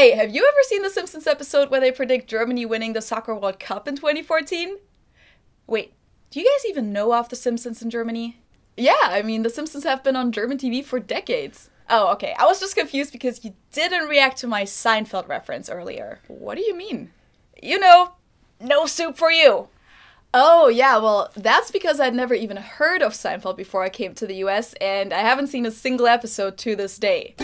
Hey, have you ever seen the Simpsons episode where they predict Germany winning the Soccer World Cup in 2014? Wait, do you guys even know of the Simpsons in Germany? Yeah, I mean, the Simpsons have been on German TV for decades. Oh, okay, I was just confused because you didn't react to my Seinfeld reference earlier. What do you mean? You know, no soup for you. Oh yeah, well, that's because I'd never even heard of Seinfeld before I came to the US, and I haven't seen a single episode to this day.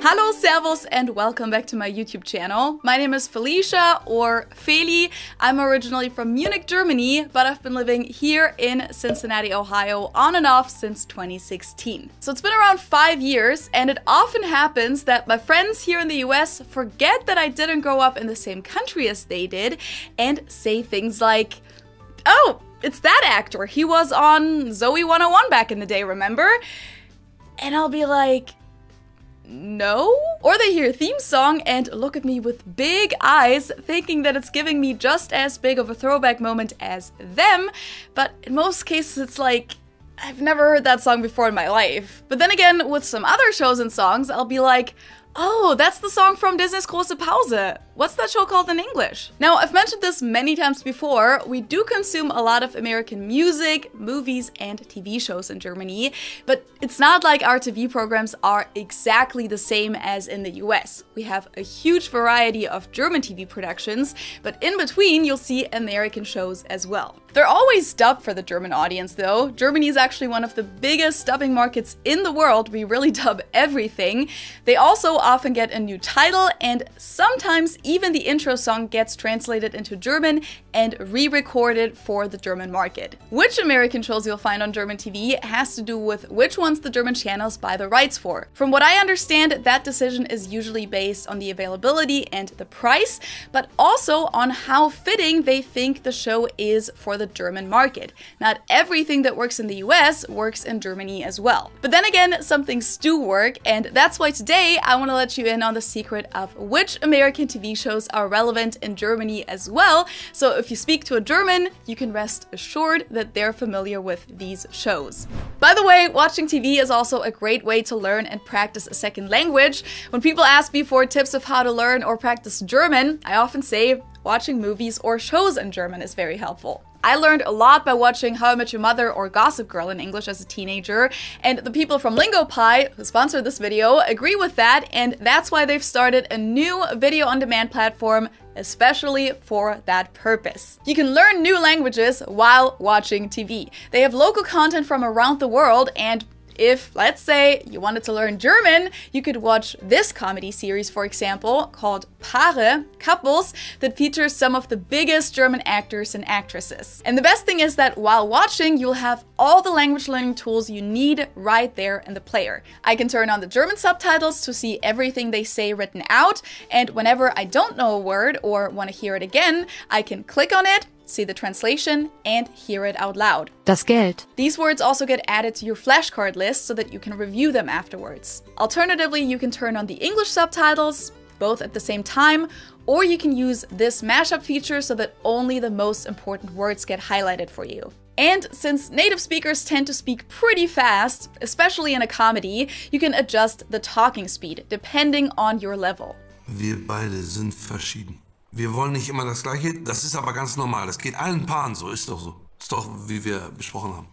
Hello, servus, and welcome back to my YouTube channel. My name is Felicia, or Feli. I'm originally from Munich, Germany, but I've been living here in Cincinnati, Ohio, on and off since 2016. So it's been around 5 years, and it often happens that my friends here in the US forget that I didn't grow up in the same country as they did, and say things like, oh, it's that actor, he was on Zoey 101 back in the day, remember? And I'll be like, no? Or they hear a theme song and look at me with big eyes, thinking that it's giving me just as big of a throwback moment as them, but in most cases it's like, I've never heard that song before in my life. But then again, with some other shows and songs, I'll be like, oh, that's the song from Disney's Große Pause. What's that show called in English? Now, I've mentioned this many times before, we do consume a lot of American music, movies, and TV shows in Germany, but it's not like our TV programs are exactly the same as in the US. We have a huge variety of German TV productions, but in between you'll see American shows as well. They're always dubbed for the German audience though. Germany is actually one of the biggest dubbing markets in the world. We really dub everything. They also often get a new title, and sometimes even the intro song gets translated into German and re-recorded for the German market. Which American shows you'll find on German TV has to do with which ones the German channels buy the rights for. From what I understand, that decision is usually based on the availability and the price, but also on how fitting they think the show is for the German market. Not everything that works in the US works in Germany as well. But then again, some things do work, and that's why today I want to let you in on the secret of which American TV shows are relevant in Germany as well, so if you speak to a German, you can rest assured that they're familiar with these shows. By the way, watching TV is also a great way to learn and practice a second language. When people ask me for tips of how to learn or practice German, I often say watching movies or shows in German is very helpful. I learned a lot by watching How I Met Your Mother or Gossip Girl in English as a teenager, and the people from Lingopie, who sponsored this video, agree with that, and that's why they've started a new video-on-demand platform especially for that purpose. You can learn new languages while watching TV. They have local content from around the world, and if, let's say, you wanted to learn German, you could watch this comedy series, for example, called Paare, Couples, that features some of the biggest German actors and actresses. And the best thing is that while watching, you'll have all the language learning tools you need right there in the player. I can turn on the German subtitles to see everything they say written out, and whenever I don't know a word or want to hear it again, I can click on it, see the translation, and hear it out loud. Das Geld. These words also get added to your flashcard list so that you can review them afterwards. Alternatively, you can turn on the English subtitles, both at the same time, or you can use this mashup feature so that only the most important words get highlighted for you. And since native speakers tend to speak pretty fast, especially in a comedy, you can adjust the talking speed, depending on your level. Wir beide sind verschieden. Wir wollen nicht immer das Gleiche, das ist aber ganz normal, das geht allen Paaren so, ist doch so. Ist doch, wie wir besprochen haben.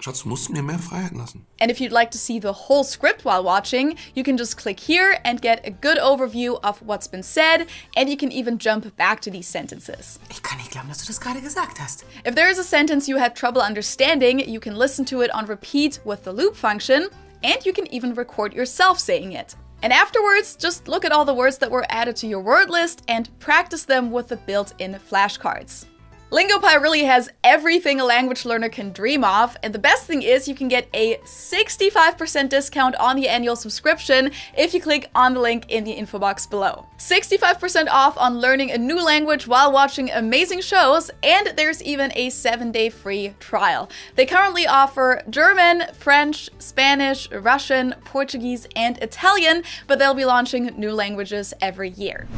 Schatz, du musst mir mehr Freiheit lassen. And if you'd like to see the whole script while watching, you can just click here and get a good overview of what's been said, and you can even jump back to these sentences. Ich kann nicht glauben, dass du das gerade gesagt hast. If there is a sentence you had trouble understanding, you can listen to it on repeat with the loop function, and you can even record yourself saying it. And afterwards, just look at all the words that were added to your word list and practice them with the built-in flashcards. Lingopie really has everything a language learner can dream of, and the best thing is you can get a 65% discount on the annual subscription if you click on the link in the info box below. 65% off on learning a new language while watching amazing shows, and there's even a 7-day free trial. They currently offer German, French, Spanish, Russian, Portuguese, and Italian, but they'll be launching new languages every year.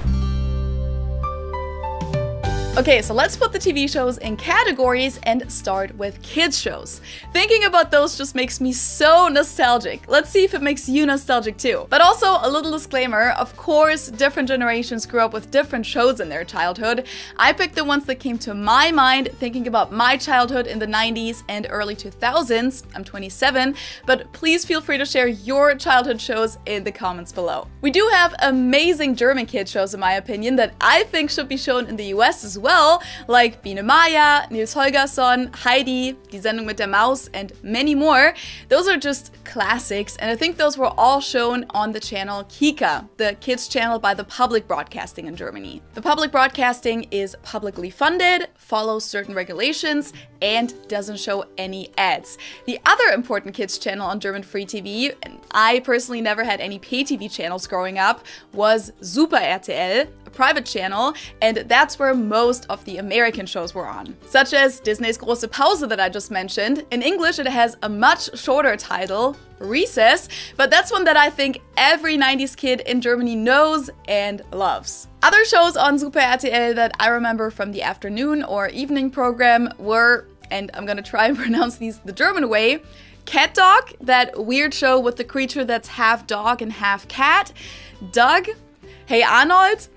Okay, so let's put the TV shows in categories and start with kids shows. Thinking about those just makes me so nostalgic. Let's see if it makes you nostalgic too. But also a little disclaimer, of course, different generations grew up with different shows in their childhood. I picked the ones that came to my mind thinking about my childhood in the 90s and early 2000s. I'm 27, but please feel free to share your childhood shows in the comments below. We do have amazing German kids shows in my opinion that I think should be shown in the US as well, like Biene Maja, Nils Holgersson, Heidi, Die Sendung mit der Maus, and many more. Those are just classics, and I think those were all shown on the channel Kika, the kids channel by the public broadcasting in Germany. The public broadcasting is publicly funded, follows certain regulations, and doesn't show any ads. The other important kids channel on German free TV, and I personally never had any pay TV channels growing up, was Super RTL, a private channel, and that's where most of the American shows were on, such as Disney's Große Pause that I just mentioned. In English, it has a much shorter title, Recess, but that's one that I think every 90s kid in Germany knows and loves. Other shows on Super RTL that I remember from the afternoon or evening program were, and I'm gonna try and pronounce these the German way, Cat Dog, that weird show with the creature that's half dog and half cat, Doug, Hey Arnold,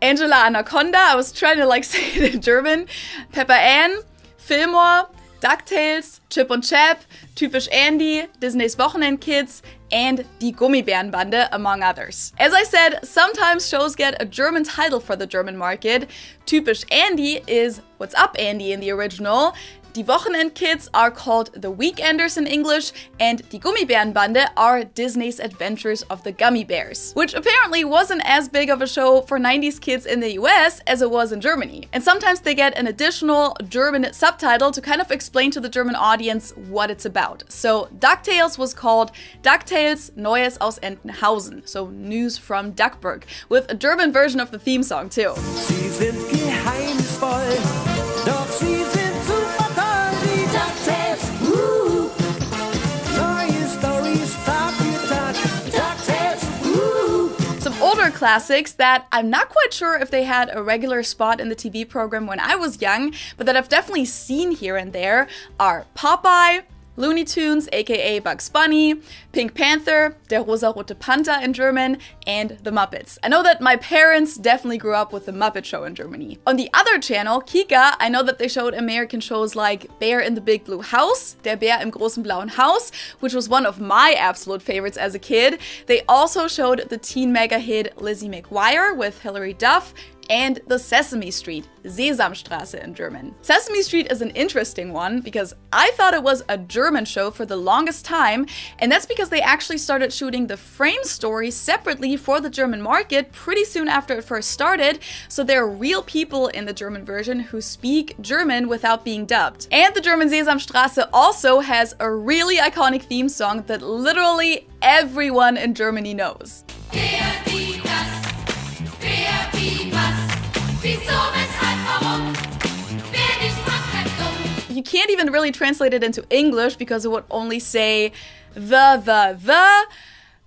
Angela Anaconda, I was trying to like say it in German, Pepper Ann, Fillmore, DuckTales, Chip und Chap, Typisch Andy, Disney's Wochenendkids, and Die Gummibärenbande, among others. As I said, sometimes shows get a German title for the German market. Typisch Andy is What's Up Andy in the original. Die Wochenendkids are called The Weekenders in English, and Die Gummibärenbande are Disney's Adventures of the Gummy Bears, which apparently wasn't as big of a show for 90s kids in the US as it was in Germany. And sometimes they get an additional German subtitle to kind of explain to the German audience what it's about. So DuckTales was called DuckTales Neues aus Entenhausen, so News from Duckburg, with a German version of the theme song too. Sie sind geheimnisvoll, doch sie sind classics that I'm not quite sure if they had a regular spot in the TV program when I was young, but that I've definitely seen here and there are Popeye, Looney Tunes, aka Bugs Bunny, Pink Panther, Der Rosarote Panther in German, and The Muppets. I know that my parents definitely grew up with The Muppet Show in Germany. On the other channel, Kika, I know that they showed American shows like Bear in the Big Blue House, Der Bär im großen blauen Haus, which was one of my absolute favorites as a kid. They also showed the teen mega hit Lizzie McGuire with Hilary Duff, and the Sesame Street, Sesamstraße in German. Sesame Street is an interesting one because I thought it was a German show for the longest time, and that's because they actually started shooting the frame story separately for the German market pretty soon after it first started, so there are real people in the German version who speak German without being dubbed. And the German Sesamstraße also has a really iconic theme song that literally everyone in Germany knows. You can't even really translate it into English because it would only say the,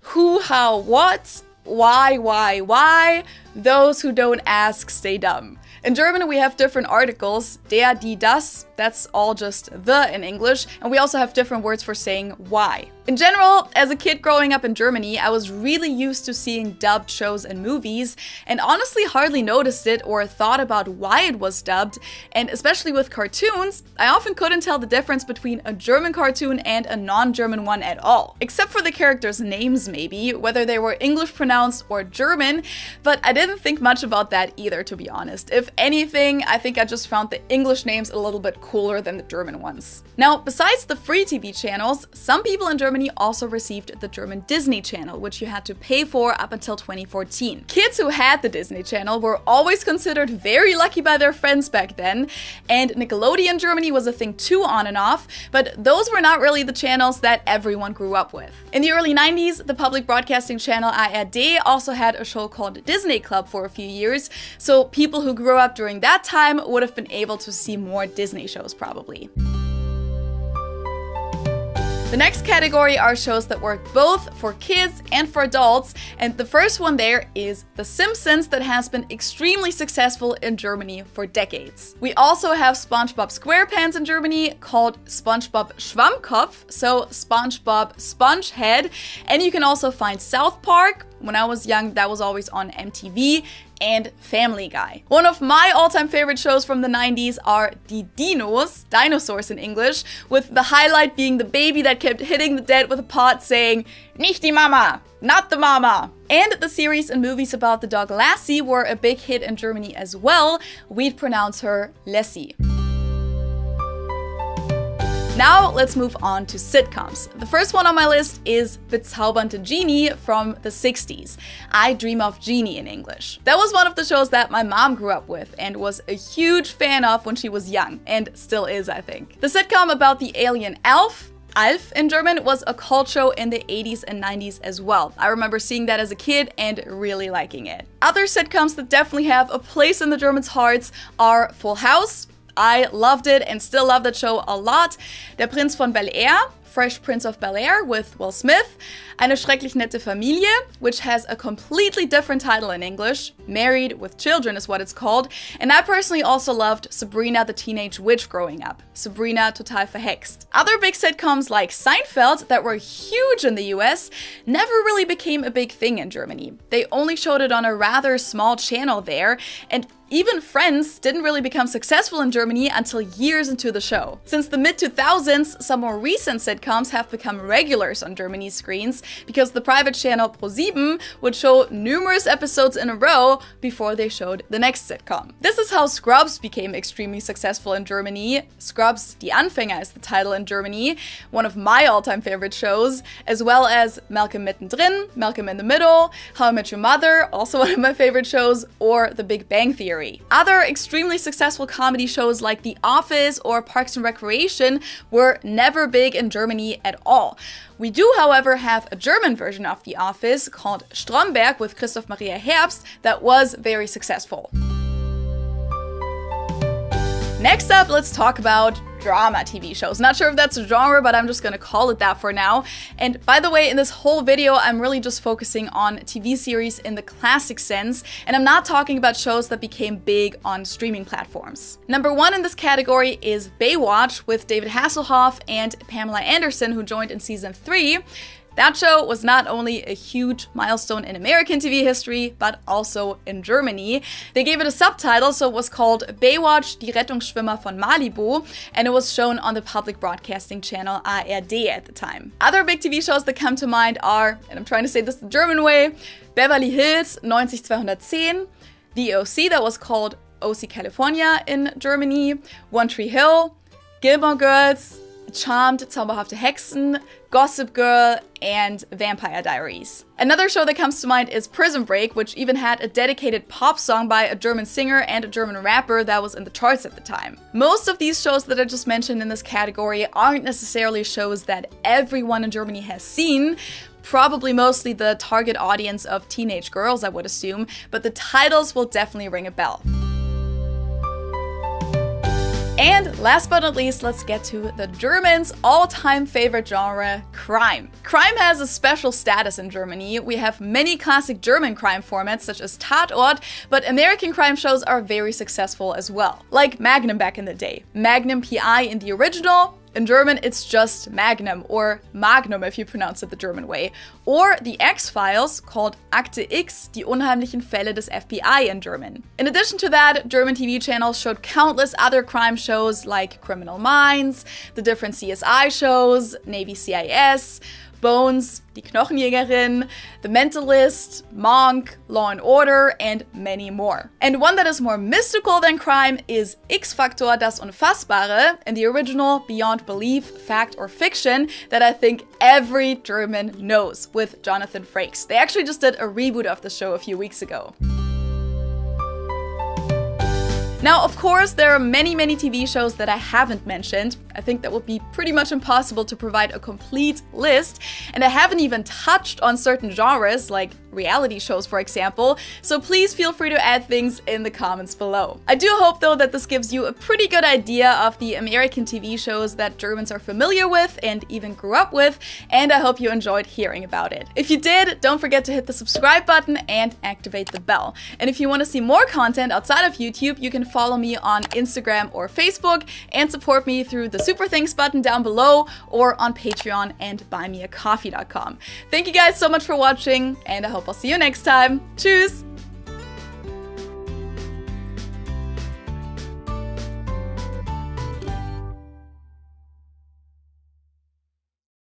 who, how, what, why, those who don't ask stay dumb. In German, we have different articles, der, die, das, that's all just the in English, and we also have different words for saying why. In general, as a kid growing up in Germany, I was really used to seeing dubbed shows and movies, and honestly hardly noticed it or thought about why it was dubbed, and especially with cartoons, I often couldn't tell the difference between a German cartoon and a non-German one at all. Except for the characters' names maybe, whether they were English pronounced or German, but I didn't think much about that either, to be honest. If anything, I think I just found the English names a little bit cooler than the German ones. Now, besides the free TV channels, some people in Germany also received the German Disney Channel, which you had to pay for up until 2014. Kids who had the Disney Channel were always considered very lucky by their friends back then, and Nickelodeon Germany was a thing too on and off, but those were not really the channels that everyone grew up with. In the early 90s, the public broadcasting channel ARD also had a show called Disney Club for a few years, so people who grew up during that time would have been able to see more Disney shows probably. The The next category are shows that work both for kids and for adults, and the first one there is The Simpsons, that has been extremely successful in Germany for decades. We also have SpongeBob SquarePants in Germany, called SpongeBob Schwammkopf, so SpongeBob Spongehead, and you can also find South Park. When I was young, that was always on MTV, and Family Guy. One of my all-time favorite shows from the 90s are Die Dinos, dinosaurs in English, with the highlight being the baby that kept hitting the dead with a pot saying, "Nicht die Mama, not the Mama." And the series and movies about the dog Lassie were a big hit in Germany as well. We'd pronounce her Lassie. Now let's move on to sitcoms. The first one on my list is Bezaubernde Genie from the 60s. I Dream of Jeannie in English. That was one of the shows that my mom grew up with and was a huge fan of when she was young, and still is, I think. The sitcom about the alien Alf in German was a cult show in the 80s and 90s as well. I remember seeing that as a kid and really liking it. Other sitcoms that definitely have a place in the Germans' hearts are Full House. I loved it and still love that show a lot. Der Prinz von Bel-Air, Fresh Prince of Bel-Air with Will Smith. Eine schrecklich nette Familie, which has a completely different title in English. Married with Children is what it's called. And I personally also loved Sabrina the Teenage Witch growing up. Sabrina total verhext. Other big sitcoms like Seinfeld, that were huge in the US, never really became a big thing in Germany. They only showed it on a rather small channel there, and even Friends didn't really become successful in Germany until years into the show. Since the mid-2000s, some more recent sitcoms have become regulars on Germany's screens because the private channel ProSieben would show numerous episodes in a row before they showed the next sitcom. This is how Scrubs became extremely successful in Germany. Scrubs Die Anfänger is the title in Germany, one of my all-time favorite shows, as well as Malcolm Mittendrin, Malcolm in the Middle, How I Met Your Mother, also one of my favorite shows, or The Big Bang Theory. Other extremely successful comedy shows like The Office or Parks and Recreation were never big in Germany at all. We do, however, have a German version of The Office called Stromberg with Christoph Maria Herbst that was very successful. Next up, let's talk about drama TV shows. Not sure if that's a genre, but I'm just gonna call it that for now. And by the way, in this whole video, I'm really just focusing on TV series in the classic sense, and I'm not talking about shows that became big on streaming platforms. Number one in this category is Baywatch with David Hasselhoff and Pamela Anderson, who joined in season 3. That show was not only a huge milestone in American TV history, but also in Germany. They gave it a subtitle, so it was called Baywatch, die Rettungsschwimmer von Malibu, and it was shown on the public broadcasting channel ARD at the time. Other big TV shows that come to mind are, and I'm trying to say this the German way, Beverly Hills 90210, The OC, that was called OC California in Germany, One Tree Hill, Gilmore Girls, Charmed, Zauberhafte Hexen, Gossip Girl, and Vampire Diaries. Another show that comes to mind is Prison Break, which even had a dedicated pop song by a German singer and a German rapper that was in the charts at the time. Most of these shows that I just mentioned in this category aren't necessarily shows that everyone in Germany has seen, probably mostly the target audience of teenage girls, I would assume, but the titles will definitely ring a bell. And last but not least, let's get to the Germans' all-time favorite genre, crime. Crime has a special status in Germany. We have many classic German crime formats such as Tatort, but American crime shows are very successful as well. Like Magnum back in the day. Magnum PI in the original. In German, it's just Magnum, or Magnum if you pronounce it the German way. Or The X-Files, called Akte X, die unheimlichen Fälle des FBI in German. In addition to that, German TV channels showed countless other crime shows like Criminal Minds, the different CSI shows, Navy CIS, Bones, Die Knochenjägerin, The Mentalist, Monk, Law & Order, and many more. And one that is more mystical than crime is X-Factor, das Unfassbare, and the original Beyond Belief, Fact or Fiction that I think every German knows, with Jonathan Frakes. They actually just did a reboot of the show a few weeks ago. Now, of course, there are many TV shows that I haven't mentioned. I think that would be pretty much impossible to provide a complete list, and I haven't even touched on certain genres, like reality shows, for example, so please feel free to add things in the comments below. I do hope, though, that this gives you a pretty good idea of the American TV shows that Germans are familiar with and even grew up with, and I hope you enjoyed hearing about it. If you did, don't forget to hit the subscribe button and activate the bell. And if you want to see more content outside of YouTube, you can follow me on Instagram or Facebook and support me through the Super Thanks button down below or on Patreon and buymeacoffee.com. Thank you guys so much for watching, and I hope I'll see you next time. Tschüss!